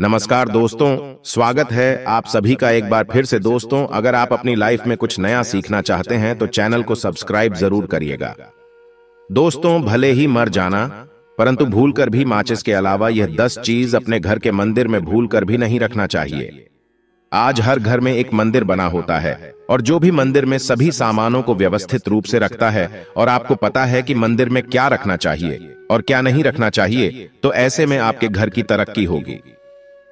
नमस्कार दोस्तों, स्वागत है आप सभी का एक बार फिर से। दोस्तों, अगर आप अपनी लाइफ में कुछ नया सीखना चाहते हैं तो चैनल को सब्सक्राइब जरूर करिएगा। दोस्तों, भले ही मर जाना, परंतु भूलकर भी माचिस के अलावा यह 10 चीज अपने घर के मंदिर में भूलकर भी नहीं रखना चाहिए। आज हर घर में एक मंदिर बना होता है और जो भी मंदिर में सभी सामानों को व्यवस्थित रूप से रखता है और आपको पता है कि मंदिर में क्या रखना चाहिए और क्या नहीं रखना चाहिए, तो ऐसे में आपके घर की तरक्की होगी।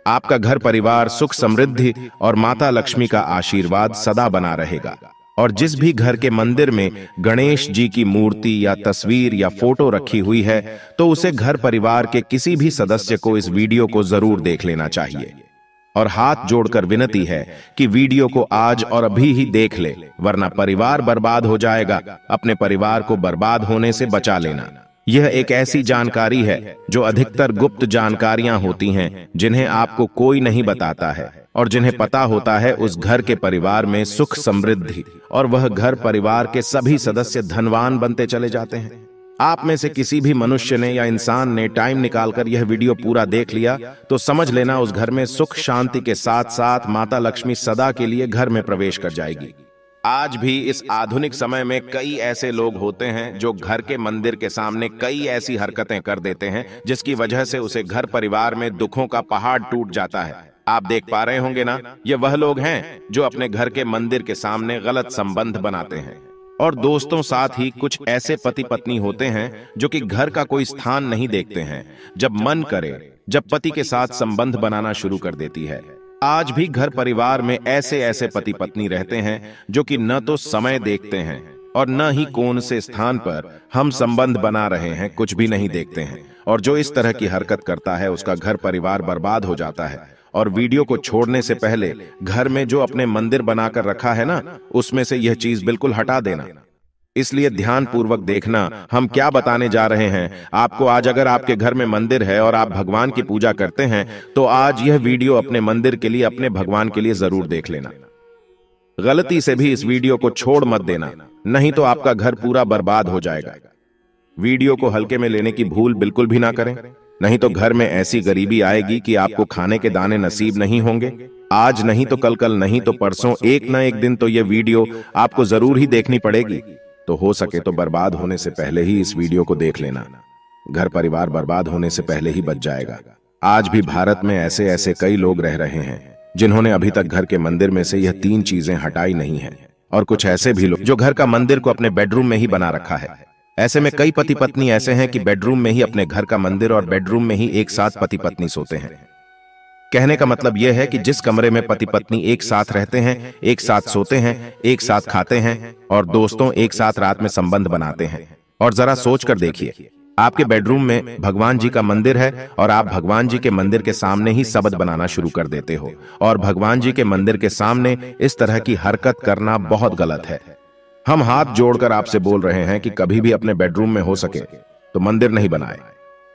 आपका घर परिवार, सुख समृद्धि और माता लक्ष्मी का आशीर्वाद सदा बना रहेगा। और जिस भी घर के मंदिर में गणेश जी की मूर्ति या तस्वीर या फोटो रखी हुई है, तो उसे घर परिवार के किसी भी सदस्य को इस वीडियो को जरूर देख लेना चाहिए। और हाथ जोड़कर विनती है कि वीडियो को आज और अभी ही देख ले, वरना परिवार बर्बाद हो जाएगा। अपने परिवार को बर्बाद होने से बचा लेना। यह एक ऐसी जानकारी है जो अधिकतर गुप्त जानकारियां होती हैं, जिन्हें आपको कोई नहीं बताता है, और जिन्हें पता होता है उस घर के परिवार में सुख समृद्धि और वह घर परिवार के सभी सदस्य धनवान बनते चले जाते हैं। आप में से किसी भी मनुष्य ने या इंसान ने टाइम निकालकर यह वीडियो पूरा देख लिया तो समझ लेना उस घर में सुख शांति के साथ साथ माता लक्ष्मी सदा के लिए घर में प्रवेश कर जाएगी। आज भी इस आधुनिक समय में कई ऐसे लोग होते हैं जो घर के मंदिर के सामने कई ऐसी हरकतें कर देते हैं जिसकी वजह से उसे घर परिवार में दुखों का पहाड़ टूट जाता है। आप देख पा रहे होंगे ना, ये वह लोग हैं जो अपने घर के मंदिर के सामने गलत संबंध बनाते हैं। और दोस्तों, साथ ही कुछ ऐसे पति पत्नी होते हैं जो कि घर का कोई स्थान नहीं देखते हैं। जब मन करे, जब पति के साथ संबंध बनाना शुरू कर देती है। आज भी घर परिवार में ऐसे ऐसे पति पत्नी रहते हैं जो कि न तो समय देखते हैं और न ही कौन से स्थान पर हम संबंध बना रहे हैं, कुछ भी नहीं देखते हैं। और जो इस तरह की हरकत करता है उसका घर परिवार बर्बाद हो जाता है। और वीडियो को छोड़ने से पहले घर में जो अपने मंदिर बनाकर रखा है ना, उसमें से यह चीज बिल्कुल हटा देना। इसलिए ध्यान पूर्वक देखना हम क्या बताने जा रहे हैं आपको। आज अगर आपके घर में मंदिर है और आप भगवान की पूजा करते हैं, तो आज यह वीडियो अपने मंदिर के लिए, अपने भगवान के लिए जरूर देख लेना। गलती से भी इस वीडियो को छोड़ मत देना, नहीं तो आपका घर पूरा बर्बाद हो जाएगा। वीडियो को हल्के में लेने की भूल बिल्कुल भी ना करें, नहीं तो घर में ऐसी गरीबी आएगी कि आपको खाने के दाने नसीब नहीं होंगे। आज नहीं तो कल नहीं तो परसों, एक ना एक दिन तो यह वीडियो आपको जरूर ही देखनी पड़ेगी। तो हो सके तो बर्बाद होने से पहले ही इस वीडियो को देख लेना। घर परिवार बर्बाद होने से पहले ही बच जाएगा। आज भी भारत में ऐसे ऐसे कई लोग रह रहे हैं जिन्होंने अभी तक घर के मंदिर में से यह 3 चीजें हटाई नहीं हैं। और कुछ ऐसे भी लोग जो घर का मंदिर को अपने बेडरूम में ही बना रखा है। ऐसे में कई पति पत्नी ऐसे हैं कि बेडरूम में ही अपने घर का मंदिर और बेडरूम में ही एक साथ पति पत्नी सोते हैं। कहने का मतलब यह है कि जिस कमरे में पति पत्नी एक साथ रहते हैं, एक साथ सोते हैं, एक साथ खाते हैं और दोस्तों एक साथ रात में संबंध बनाते हैं। और जरा सोच कर देखिए, आपके बेडरूम में भगवान जी का मंदिर है और आप भगवान जी के मंदिर के सामने ही शब्द बनाना शुरू कर देते हो। और भगवान जी के मंदिर के सामने इस तरह की हरकत करना बहुत गलत है। हम हाथ जोड़कर आपसे बोल रहे हैं कि कभी भी अपने बेडरूम में हो सके तो मंदिर नहीं बनाए।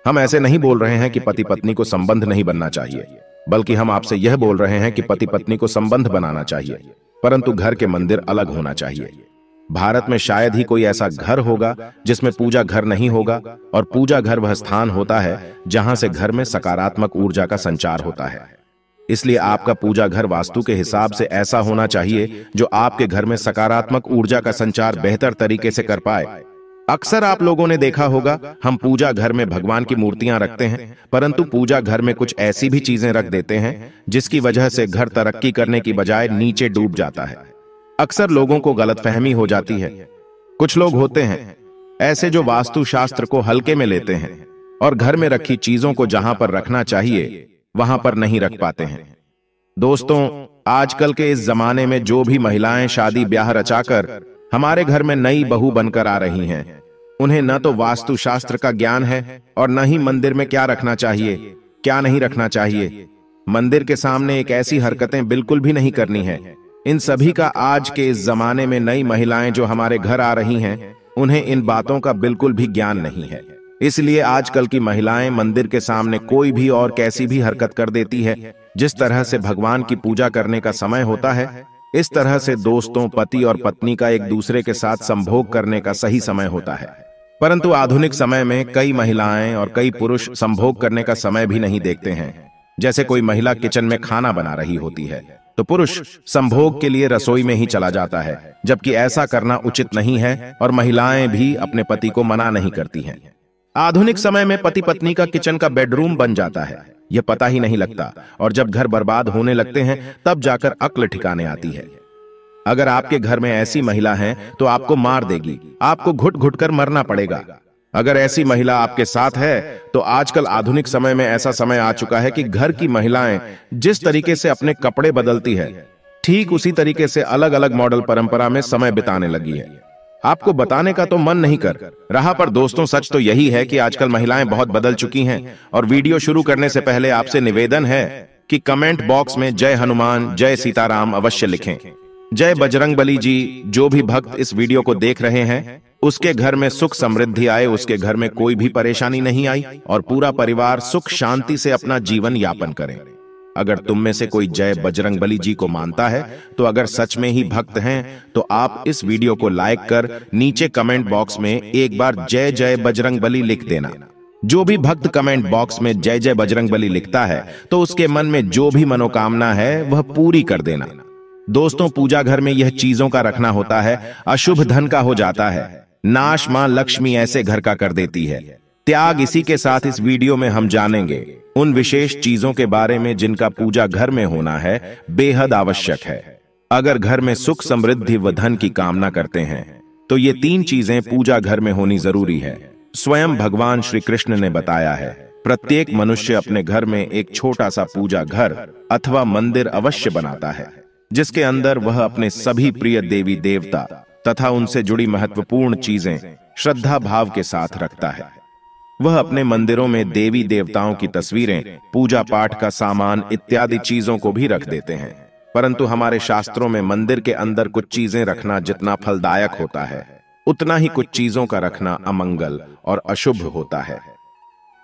हम ऐसे नहीं बोल रहे हैं कि पति पत्नी को संबंध नहीं बनना चाहिए, बल्कि हम आपसे यह बोल रहे हैं कि पति पत्नी को संबंध बनाना चाहिए, परंतु घर के मंदिर अलग होना चाहिए। भारत में शायद ही कोई ऐसा घर होगा जिसमें पूजा घर नहीं होगा। और पूजा घर वह स्थान होता है जहां से घर में सकारात्मक ऊर्जा का संचार होता है। इसलिए आपका पूजा घर वास्तु के हिसाब से ऐसा होना चाहिए जो आपके घर में सकारात्मक ऊर्जा का संचार बेहतर तरीके से कर पाए। अक्सर आप लोगों ने देखा होगा, हम पूजा घर में भगवान की मूर्तियां रखते हैं, परंतु पूजा घर में कुछ ऐसी भी चीजें रख देते हैं जिसकी वजह से घर तरक्की करने की बजाय नीचे डूब जाता है। अक्सर लोगों को गलतफहमी हो जाती है। कुछ लोग होते हैं ऐसे जो वास्तु शास्त्र को हल्के में लेते हैं और घर में रखी चीजों को जहां पर रखना चाहिए वहां पर नहीं रख पाते हैं। दोस्तों, आजकल के इस जमाने में जो भी महिलाएं शादी ब्याह रचाकर हमारे घर में नई बहू बनकर आ रही हैं, उन्हें न तो वास्तु शास्त्र का ज्ञान है और न ही मंदिर में क्या रखना चाहिए, क्या नहीं रखना चाहिए। मंदिर के सामने एक ऐसी हरकतें बिल्कुल भी नहीं करनी है। इन सभी का आज के इस जमाने में नई महिलाएं जो हमारे घर आ रही हैं, उन्हें इन बातों का बिल्कुल भी ज्ञान नहीं है। इसलिए आजकल की महिलाएं मंदिर के सामने कोई भी और कैसी भी हरकत कर देती है। जिस तरह से भगवान की पूजा करने का समय होता है, इस तरह से दोस्तों पति और पत्नी का एक दूसरे के साथ संभोग करने का सही समय होता है। परंतु आधुनिक समय में कई महिलाएं और कई पुरुष संभोग करने का समय भी नहीं देखते हैं। जैसे कोई महिला किचन में खाना बना रही होती है तो पुरुष संभोग के लिए रसोई में ही चला जाता है, जबकि ऐसा करना उचित नहीं है और महिलाएं भी अपने पति को मना नहीं करती हैं। आधुनिक समय में पति पत्नी का किचन का बेडरूम बन जाता है, यह पता ही नहीं लगता, और जब घर बर्बाद होने लगते हैं तब जाकर अक्ल ठिकाने आती है। अगर आपके घर में ऐसी महिला है तो आपको मार देगी, आपको घुट घुट कर मरना पड़ेगा। अगर ऐसी महिला आपके साथ है तो आजकल आधुनिक समय में ऐसा समय आ चुका है कि घर की महिलाएं जिस तरीके से अपने कपड़े बदलती है, ठीक उसी तरीके से अलग अलग मॉडल परंपरा में समय बिताने लगी है। आपको बताने का तो मन नहीं कर रहा, पर दोस्तों सच तो यही है कि आजकल महिलाएं बहुत बदल चुकी हैं। और वीडियो शुरू करने से पहले आपसे निवेदन है कि कमेंट बॉक्स में जय हनुमान, जय सीताराम अवश्य लिखें। जय बजरंगबली जी। जो भी भक्त इस वीडियो को देख रहे हैं उसके घर में सुख समृद्धि आए, उसके घर में कोई भी परेशानी नहीं आई और पूरा परिवार सुख शांति से अपना जीवन यापन करे। अगर तुम में से कोई जय बजरंगबली जी को मानता है तो अगर सच में ही भक्त हैं तो आप इस वीडियो को लाइक कर नीचे कमेंट बॉक्स में एक बार जय जय बजरंगबली लिख देना। जो भी भक्त कमेंट बॉक्स में जय जय बजरंगबली लिखता है तो उसके मन में जो भी मनोकामना है वह पूरी कर देना। दोस्तों पूजा घर में यह चीजों का रखना होता है। अशुभ धन का हो जाता है नाश मां लक्ष्मी ऐसे घर का कर देती है। त्याग इसी के साथ इस वीडियो में हम जानेंगे उन विशेष चीजों के बारे में जिनका पूजा घर में होना है, बेहद आवश्यक है। अगर घर में सुख समृद्धि व धन की कामना करते हैं तो ये तीन चीजें पूजा घर में होनी जरूरी है। स्वयं भगवान श्री कृष्ण ने बताया है प्रत्येक मनुष्य अपने घर में एक छोटा सा पूजा घर अथवा मंदिर अवश्य बनाता है, जिसके अंदर वह अपने सभी प्रिय देवी देवता तथा उनसे जुड़ी महत्वपूर्ण चीजें श्रद्धा भाव के साथ रखता है। वह अपने मंदिरों में देवी देवताओं की तस्वीरें, पूजा पाठ का सामान इत्यादि चीजों को भी रख देते हैं, परंतु हमारे शास्त्रों में मंदिर के अंदर कुछ चीजें रखना जितना फलदायक होता है उतना ही कुछ चीजों का रखना अमंगल और अशुभ होता है।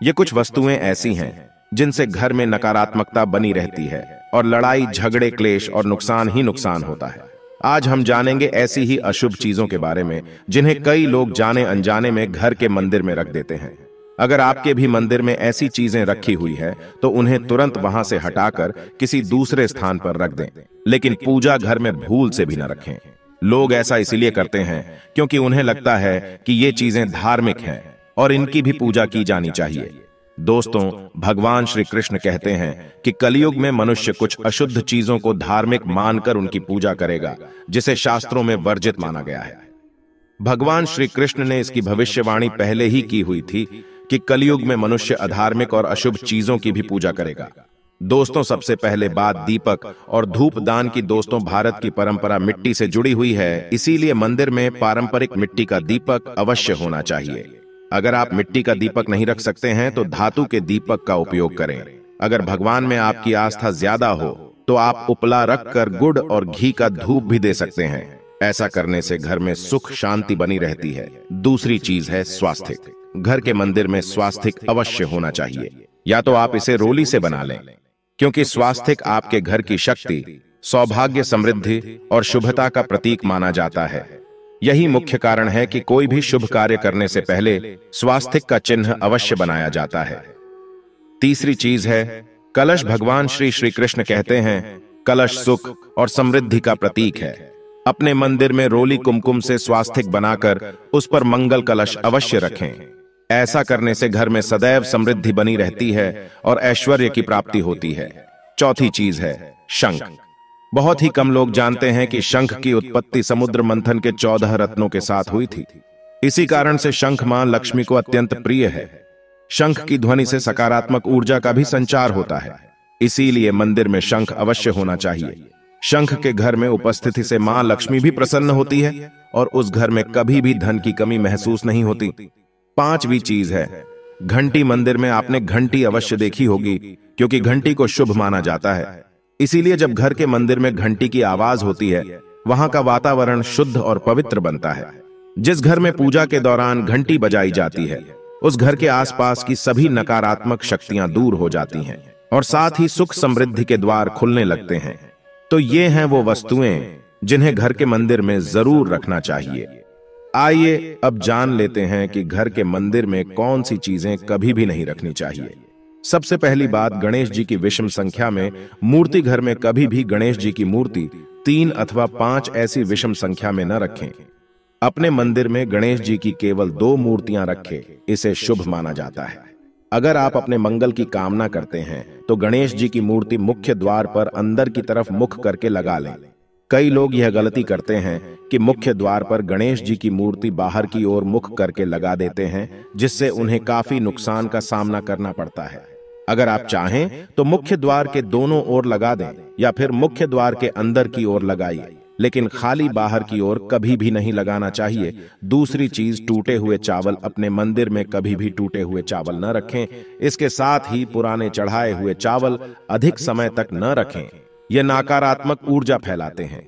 ये कुछ वस्तुएं ऐसी हैं जिनसे घर में नकारात्मकता बनी रहती है और लड़ाई झगड़े क्लेश और नुकसान ही नुकसान होता है। आज हम जानेंगे ऐसी ही अशुभ चीजों के बारे में जिन्हें कई लोग जाने अनजाने में घर के मंदिर में रख देते हैं। अगर आपके भी मंदिर में ऐसी चीजें रखी हुई है तो उन्हें तुरंत वहां से हटाकर किसी दूसरे स्थान पर रख दें, लेकिन पूजा घर में भूल से भी न रखें। लोग ऐसा इसलिए करते हैं क्योंकि उन्हें लगता है कि ये चीजें धार्मिक हैं और इनकी भी पूजा की जानी चाहिए। दोस्तों भगवान श्री कृष्ण कहते हैं कि कलयुग में मनुष्य कुछ अशुद्ध चीजों को धार्मिक मानकर उनकी पूजा करेगा, जिसे शास्त्रों में वर्जित माना गया है। भगवान श्री कृष्ण ने इसकी भविष्यवाणी पहले ही की हुई थी कि कलयुग में मनुष्य अधार्मिक और अशुभ चीजों की भी पूजा करेगा। दोस्तों सबसे पहले बात दीपक और धूप दान की। दोस्तों भारत की परंपरा मिट्टी से जुड़ी हुई है, इसीलिए मंदिर में पारंपरिक मिट्टी का दीपक अवश्य होना चाहिए। अगर आप मिट्टी का दीपक नहीं रख सकते हैं तो धातु के दीपक का उपयोग करें। अगर भगवान में आपकी आस्था ज्यादा हो तो आप उपला रखकर गुड़ और घी का धूप भी दे सकते हैं। ऐसा करने से घर में सुख शांति बनी रहती है। दूसरी चीज है स्वास्थ्य। घर के मंदिर में स्वास्तिक अवश्य होना चाहिए, या तो आप इसे रोली से बना लें, क्योंकि स्वास्तिक आपके घर की शक्ति, सौभाग्य, समृद्धि और शुभता का प्रतीक माना जाता है। यही मुख्य कारण है कि कोई भी शुभ कार्य करने से पहले स्वास्तिक का चिन्ह अवश्य बनाया जाता है। तीसरी चीज है कलश। भगवान श्री श्री कृष्ण कहते हैं कलश सुख और समृद्धि का प्रतीक है। अपने मंदिर में रोली कुमकुम से स्वास्तिक बनाकर उस पर मंगल कलश अवश्य रखें। ऐसा करने से घर में सदैव समृद्धि बनी रहती है और ऐश्वर्य की प्राप्ति होती है। चौथी चीज है शंख। बहुत ही कम लोग जानते हैं कि शंख की उत्पत्ति समुद्र मंथन के 14 रत्नों के साथ हुई थी। इसी कारण से शंख मां लक्ष्मी को अत्यंत प्रिय है। शंख की ध्वनि से सकारात्मक ऊर्जा का भी संचार होता है, इसीलिए मंदिर में शंख अवश्य होना चाहिए। शंख के घर में उपस्थिति से मां लक्ष्मी भी प्रसन्न होती है और उस घर में कभी भी धन की कमी महसूस नहीं होती। पांचवी चीज है घंटी। मंदिर में आपने घंटी अवश्य देखी होगी, क्योंकि घंटी को शुभ माना जाता है। इसीलिए जब घर के मंदिर में घंटी की आवाज होती है वहां का वातावरण शुद्ध और पवित्र बनता है। जिस घर में पूजा के दौरान घंटी बजाई जाती है उस घर के आसपास की सभी नकारात्मक शक्तियां दूर हो जाती हैं और साथ ही सुख समृद्धि के द्वार खुलने लगते हैं। तो ये हैं वो वस्तुएं जिन्हें घर के मंदिर में जरूर रखना चाहिए। आइए अब जान लेते हैं कि घर के मंदिर में कौन सी चीजें कभी भी नहीं रखनी चाहिए। सबसे पहली बात, गणेश जी की विषम संख्या में मूर्ति घर में कभी भी गणेश जी की मूर्ति 3 अथवा 5 ऐसी विषम संख्या में न रखें। अपने मंदिर में गणेश जी की केवल 2 मूर्तियां रखें, इसे शुभ माना जाता है। अगर आप अपने मंगल की कामना करते हैं तो गणेश जी की मूर्ति मुख्य द्वार पर अंदर की तरफ मुख करके लगा लें। कई लोग यह गलती करते हैं कि मुख्य द्वार पर गणेश जी की मूर्ति बाहर की ओर मुख करके लगा देते हैं, जिससे उन्हें काफी नुकसान का सामना करना पड़ता है। अगर आप चाहें तो मुख्य द्वार के दोनों ओर लगा दें या फिर मुख्य द्वार के अंदर की ओर लगाइए, लेकिन खाली बाहर की ओर कभी भी नहीं लगाना चाहिए। दूसरी चीज, टूटे हुए चावल अपने मंदिर में कभी भी टूटे हुए चावल न रखें। इसके साथ ही पुराने चढ़ाए हुए चावल अधिक समय तक न रखें, यह नकारात्मक ऊर्जा फैलाते हैं।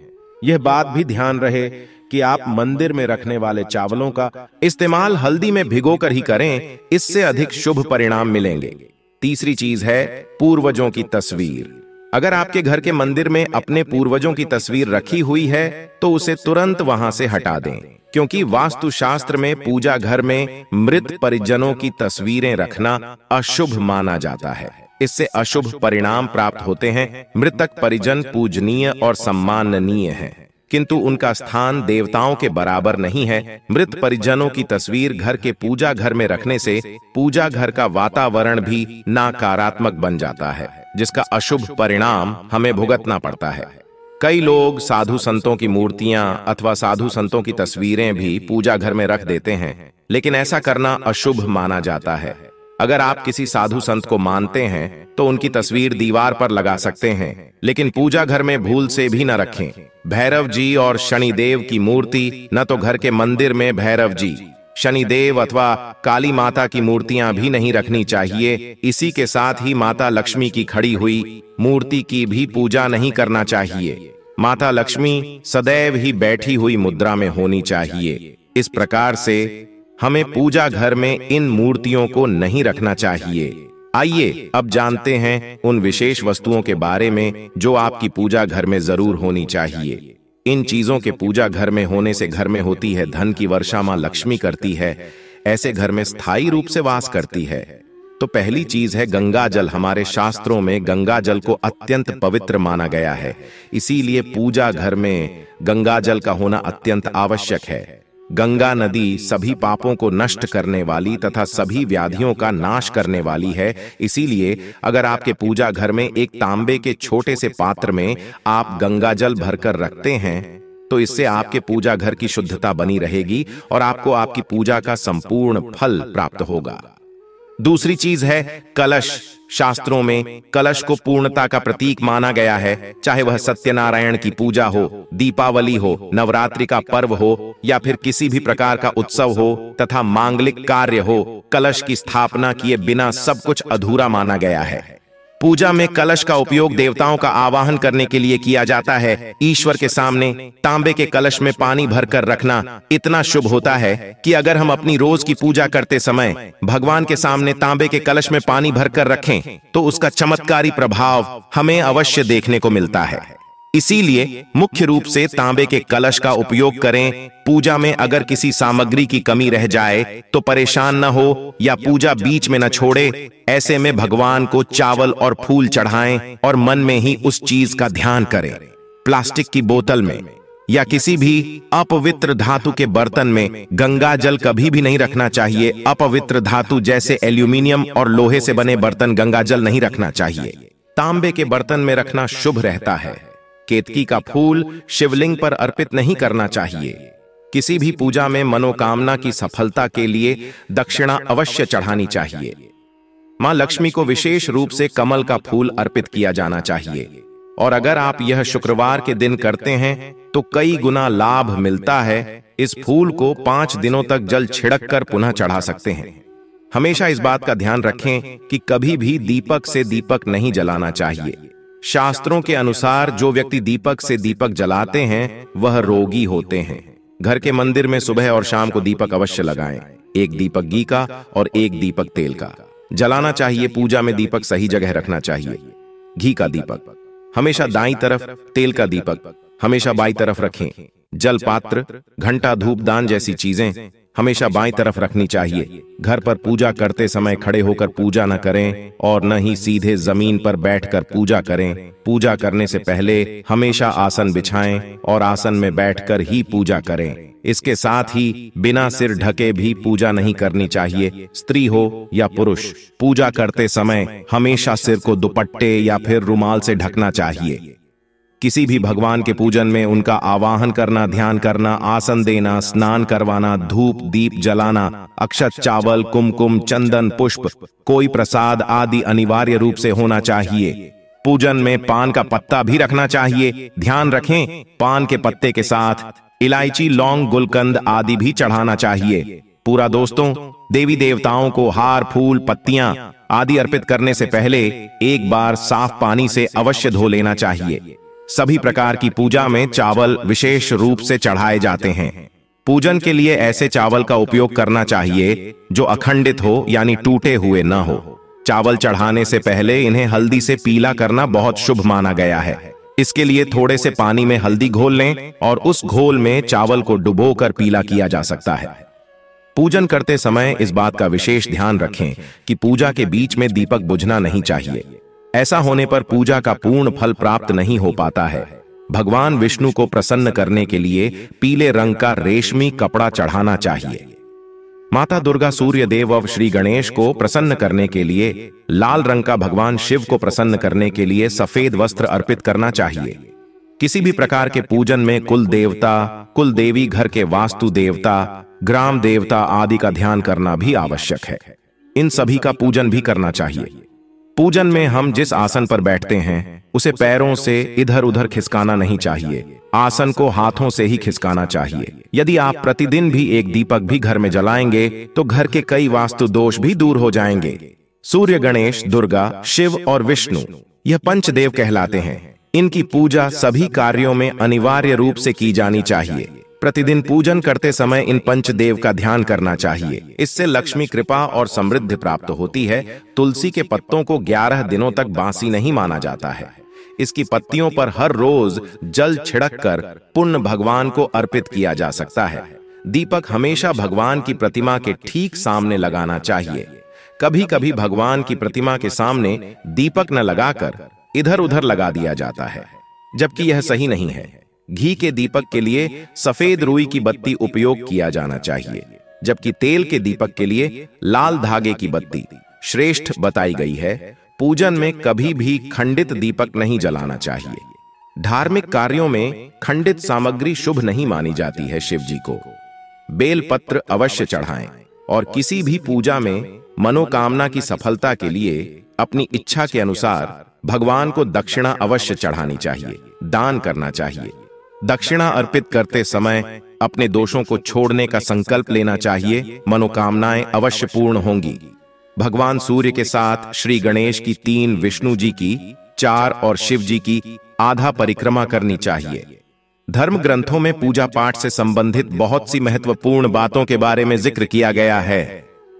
यह बात भी ध्यान रहे कि आप मंदिर में रखने वाले चावलों का इस्तेमाल हल्दी में भिगोकर ही करें, इससे अधिक शुभ परिणाम मिलेंगे। तीसरी चीज है पूर्वजों की तस्वीर। अगर आपके घर के मंदिर में अपने पूर्वजों की तस्वीर रखी हुई है तो उसे तुरंत वहां से हटा दें, क्योंकि वास्तु शास्त्र में पूजा घर में मृत परिजनों की तस्वीरें रखना अशुभ माना जाता है। इससे अशुभ परिणाम प्राप्त होते हैं। मृतक परिजन पूजनीय और सम्माननीय हैं, किंतु उनका स्थान देवताओं के बराबर नहीं है। मृत परिजनों की तस्वीर घर के पूजा घर में रखने से पूजा घर का वातावरण भी नकारात्मक बन जाता है, जिसका अशुभ परिणाम हमें भुगतना पड़ता है। कई लोग साधु संतों की मूर्तियां अथवा साधु संतों की तस्वीरें भी पूजा घर में रख देते हैं, लेकिन ऐसा करना अशुभ माना जाता है। अगर आप किसी साधु संत को मानते हैं तो उनकी तस्वीर दीवार पर लगा सकते हैं, लेकिन पूजा घर में भूल से भी न रखें। भैरव जी और शनिदेव की मूर्ति न तो घर के मंदिर में भैरव जी, शनिदेव अथवा काली माता की मूर्तियां भी नहीं रखनी चाहिए। इसी के साथ ही माता लक्ष्मी की खड़ी हुई मूर्ति की भी पूजा नहीं करना चाहिए। माता लक्ष्मी सदैव ही बैठी हुई मुद्रा में होनी चाहिए। इस प्रकार से हमें पूजा घर में इन मूर्तियों को नहीं रखना चाहिए। आइए अब जानते हैं उन विशेष वस्तुओं के बारे में जो आपकी पूजा घर में जरूर होनी चाहिए। इन चीजों के पूजा घर में होने से घर में होती है धन की वर्षा मां लक्ष्मी करती है, ऐसे घर में स्थायी रूप से वास करती है। तो पहली चीज है गंगा जल। हमारे शास्त्रों में गंगा जल को अत्यंत पवित्र माना गया है, इसीलिए पूजा घर में गंगा जल का होना अत्यंत आवश्यक है। गंगा नदी सभी पापों को नष्ट करने वाली तथा सभी व्याधियों का नाश करने वाली है, इसीलिए अगर आपके पूजा घर में एक तांबे के छोटे से पात्र में आप गंगा जल भरकर रखते हैं तो इससे आपके पूजा घर की शुद्धता बनी रहेगी और आपको आपकी पूजा का संपूर्ण फल प्राप्त होगा। दूसरी चीज है कलश। शास्त्रों में कलश को पूर्णता का प्रतीक माना गया है, चाहे वह सत्यनारायण की पूजा हो, दीपावली हो, नवरात्रि का पर्व हो या फिर किसी भी प्रकार का उत्सव हो तथा मांगलिक कार्य हो, कलश की स्थापना किए बिना सब कुछ अधूरा माना गया है। पूजा में कलश का उपयोग देवताओं का आवाहन करने के लिए किया जाता है। ईश्वर के सामने तांबे के कलश में पानी भरकर रखना इतना शुभ होता है कि अगर हम अपनी रोज की पूजा करते समय भगवान के सामने तांबे के कलश में पानी भरकर रखें तो उसका चमत्कारी प्रभाव हमें अवश्य देखने को मिलता है। इसीलिए मुख्य रूप से तांबे के कलश का उपयोग करें। पूजा में अगर किसी सामग्री की कमी रह जाए तो परेशान न हो या पूजा बीच में न छोड़े, ऐसे में भगवान को चावल और फूल चढ़ाएं और मन में ही उस चीज का ध्यान करें। प्लास्टिक की बोतल में या किसी भी अपवित्र धातु के बर्तन में गंगा जल कभी भी नहीं रखना चाहिए। अपवित्र धातु जैसे एल्यूमिनियम और लोहे से बने बर्तन गंगा जल नहीं रखना चाहिए। तांबे के बर्तन में रखना शुभ रहता है। केतकी का फूल शिवलिंग पर अर्पित नहीं करना चाहिए। किसी भी पूजा में मनोकामना की सफलता के लिए दक्षिणा अवश्य चढ़ानी चाहिए। मां लक्ष्मी को विशेष रूप से कमल का फूल अर्पित किया जाना चाहिए और अगर आप यह शुक्रवार के दिन करते हैं तो कई गुना लाभ मिलता है। इस फूल को 5 दिनों तक जल छिड़क कर पुनः चढ़ा सकते हैं। हमेशा इस बात का ध्यान रखें कि कभी भी दीपक से दीपक नहीं जलाना चाहिए। शास्त्रों के अनुसार जो व्यक्ति दीपक से दीपक जलाते हैं वह रोगी होते हैं। घर के मंदिर में सुबह और शाम को दीपक अवश्य लगाएं, एक दीपक घी का और एक दीपक तेल का जलाना चाहिए। पूजा में दीपक सही जगह रखना चाहिए। घी का दीपक हमेशा दाईं तरफ, तेल का दीपक हमेशा बाईं तरफ रखें। जल पात्र, घंटा, धूपदान जैसी चीजें हमेशा बाईं तरफ रखनी चाहिए। घर पर पूजा करते समय खड़े होकर पूजा न करें और न ही सीधे जमीन पर बैठकर पूजा करें। पूजा करने से पहले हमेशा आसन बिछाएं और आसन में बैठकर ही पूजा करें। इसके साथ ही बिना सिर ढके भी पूजा नहीं करनी चाहिए। स्त्री हो या पुरुष, पूजा करते समय हमेशा सिर को दुपट्टे या फिर रुमाल से ढकना चाहिए। किसी भी भगवान के पूजन में उनका आवाहन करना, ध्यान करना, आसन देना, स्नान करवाना, धूप दीप जलाना, अक्षत चावल कुमकुम चंदन पुष्प कोई प्रसाद आदि अनिवार्य रूप से होना चाहिए। पूजन में पान का पत्ता भी रखना चाहिए। ध्यान रखें, पान के पत्ते के साथ इलायची लौंग गुलकंद आदि भी चढ़ाना चाहिए। पूरा दोस्तों, देवी देवताओं को हार फूल पत्तियां आदि अर्पित करने से पहले एक बार साफ पानी से अवश्य धो लेना चाहिए। सभी प्रकार की पूजा में चावल विशेष रूप से चढ़ाए जाते हैं। पूजन के लिए ऐसे चावल का उपयोग करना चाहिए जो अखंडित हो, यानी टूटे हुए न हो। चावल चढ़ाने से पहले इन्हें हल्दी से पीला करना बहुत शुभ माना गया है। इसके लिए थोड़े से पानी में हल्दी घोल लें और उस घोल में चावल को डुबोकर पीला किया जा सकता है। पूजन करते समय इस बात का विशेष ध्यान रखें कि पूजा के बीच में दीपक बुझना नहीं चाहिए। ऐसा होने पर पूजा का पूर्ण फल प्राप्त नहीं हो पाता है। भगवान विष्णु को प्रसन्न करने के लिए पीले रंग का रेशमी कपड़ा चढ़ाना चाहिए। माता दुर्गा, सूर्य देव और श्री गणेश को प्रसन्न करने के लिए लाल रंग का, भगवान शिव को प्रसन्न करने के लिए सफेद वस्त्र अर्पित करना चाहिए। किसी भी प्रकार के पूजन में कुल देवता, कुल देवी, घर के वास्तु देवता, ग्राम देवता आदि का ध्यान करना भी आवश्यक है। इन सभी का पूजन भी करना चाहिए। पूजन में हम जिस आसन पर बैठते हैं उसे पैरों से इधर उधर खिसकाना नहीं चाहिए। आसन को हाथों से ही खिसकाना चाहिए। यदि आप प्रतिदिन भी एक दीपक भी घर में जलाएंगे तो घर के कई वास्तु दोष भी दूर हो जाएंगे। सूर्य, गणेश, दुर्गा, शिव और विष्णु, यह पंचदेव कहलाते हैं। इनकी पूजा सभी कार्यों में अनिवार्य रूप से की जानी चाहिए। प्रतिदिन पूजन करते समय इन पंचदेव का ध्यान करना चाहिए। इससे लक्ष्मी कृपा और समृद्धि प्राप्त होती है। तुलसी के पत्तों को 11 दिनों तक बासी नहीं माना जाता है। इसकी पत्तियों पर हर रोज जल छिड़ककर पुण्य भगवान को अर्पित किया जा सकता है। दीपक हमेशा भगवान की प्रतिमा के ठीक सामने लगाना चाहिए। कभी कभी भगवान की प्रतिमा के सामने दीपक न लगाकर इधर उधर लगा दिया जाता है, जबकि यह सही नहीं है। घी के दीपक के लिए सफेद रुई की बत्ती उपयोग किया जाना चाहिए, जबकि तेल के दीपक के लिए लाल धागे की बत्ती श्रेष्ठ बताई गई है। पूजन में कभी भी खंडित दीपक नहीं जलाना चाहिए। धार्मिक कार्यों में खंडित सामग्री शुभ नहीं मानी जाती है। शिव जी को बेलपत्र अवश्य चढ़ाएं और किसी भी पूजा में मनोकामना की सफलता के लिए अपनी इच्छा के अनुसार भगवान को दक्षिणा अवश्य चढ़ानी चाहिए, दान करना चाहिए। दक्षिणा अर्पित करते समय अपने दोषों को छोड़ने का संकल्प लेना चाहिए। मनोकामनाएं अवश्य पूर्ण होंगी। भगवान सूर्य के साथ श्री गणेश की 3, विष्णु जी की 4 और शिव जी की आधा परिक्रमा करनी चाहिए। धर्म ग्रंथों में पूजा पाठ से संबंधित बहुत सी महत्वपूर्ण बातों के बारे में जिक्र किया गया है।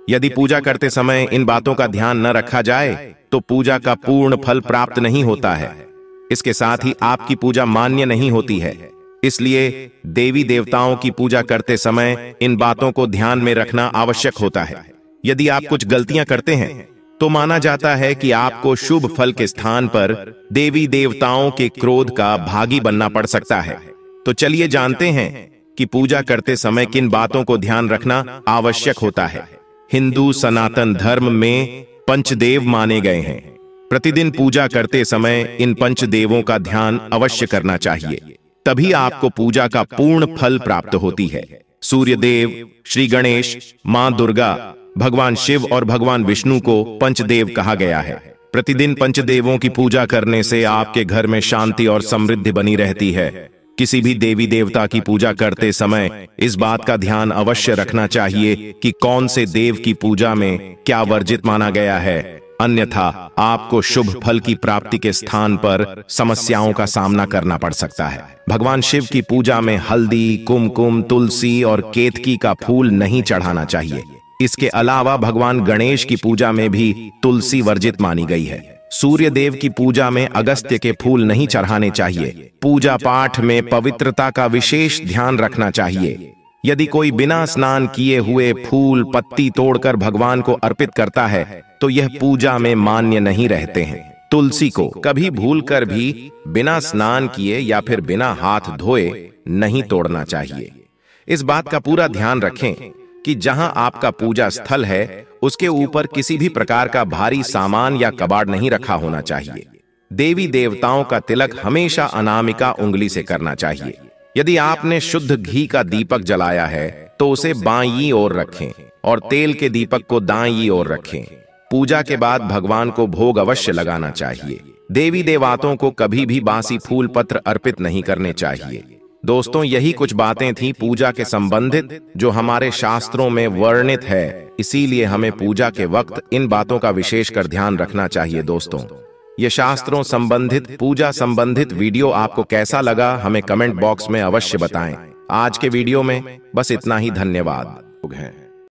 यदि पूजा करते समय इन बातों का ध्यान न रखा जाए तो पूजा का पूर्ण फल प्राप्त नहीं होता है। इसके साथ ही आपकी पूजा मान्य नहीं होती है। इसलिए देवी देवताओं की पूजा करते समय इन बातों को ध्यान में रखना आवश्यक होता है। यदि आप कुछ गलतियां करते हैं तो माना जाता है कि आपको शुभ फल के स्थान पर देवी देवताओं के क्रोध का भागी बनना पड़ सकता है। तो चलिए जानते हैं कि पूजा करते समय किन बातों को ध्यान रखना आवश्यक होता है। हिंदू सनातन धर्म में पंचदेव माने गए हैं। प्रतिदिन पूजा करते समय इन पंचदेवों का ध्यान अवश्य करना चाहिए, तभी आपको पूजा का पूर्ण फल प्राप्त होती है। सूर्य देव, श्री गणेश, मां दुर्गा, भगवान शिव और भगवान विष्णु को पंचदेव कहा गया है। प्रतिदिन पंचदेवों की पूजा करने से आपके घर में शांति और समृद्धि बनी रहती है। किसी भी देवी देवता की पूजा करते समय इस बात का ध्यान अवश्य रखना चाहिए कि कौन से देव की पूजा में क्या वर्जित माना गया है, अन्यथा आपको शुभ फल की प्राप्ति के स्थान पर समस्याओं का सामना करना पड़ सकता है। भगवान शिव की पूजा में हल्दी, कुमकुम, तुलसी और केतकी का फूल नहीं चढ़ाना चाहिए। इसके अलावा भगवान गणेश की पूजा में भी तुलसी वर्जित मानी गई है। सूर्य देव की पूजा में अगस्त्य के फूल नहीं चढ़ाने चाहिए। पूजा पाठ में पवित्रता का विशेष ध्यान रखना चाहिए। यदि कोई बिना स्नान किए हुए फूल पत्ती तोड़कर भगवान को अर्पित करता है तो यह पूजा में मान्य नहीं रहते हैं। तुलसी को कभी भूलकर भी बिना स्नान किए या फिर बिना हाथ धोए नहीं तोड़ना चाहिए। इस बात का पूरा ध्यान रखें कि जहां आपका पूजा स्थल है उसके ऊपर किसी भी प्रकार का भारी सामान या कबाड़ नहीं रखा होना चाहिए। देवी देवताओं का तिलक हमेशा अनामिका उंगली से करना चाहिए। यदि आपने शुद्ध घी का दीपक जलाया है तो उसे बाईं ओर रखें और तेल के दीपक को दाईं ओर रखें। पूजा के बाद भगवान को भोग अवश्य लगाना चाहिए। देवी देवताओं को कभी भी बासी फूल पत्र अर्पित नहीं करने चाहिए। दोस्तों, यही कुछ बातें थी पूजा के संबंधित जो हमारे शास्त्रों में वर्णित है, इसीलिए हमें पूजा के वक्त इन बातों का विशेष कर ध्यान रखना चाहिए। दोस्तों, ये शास्त्रों संबंधित पूजा संबंधित वीडियो आपको कैसा लगा हमें कमेंट बॉक्स में अवश्य बताएं। आज के वीडियो में बस इतना ही। धन्यवाद।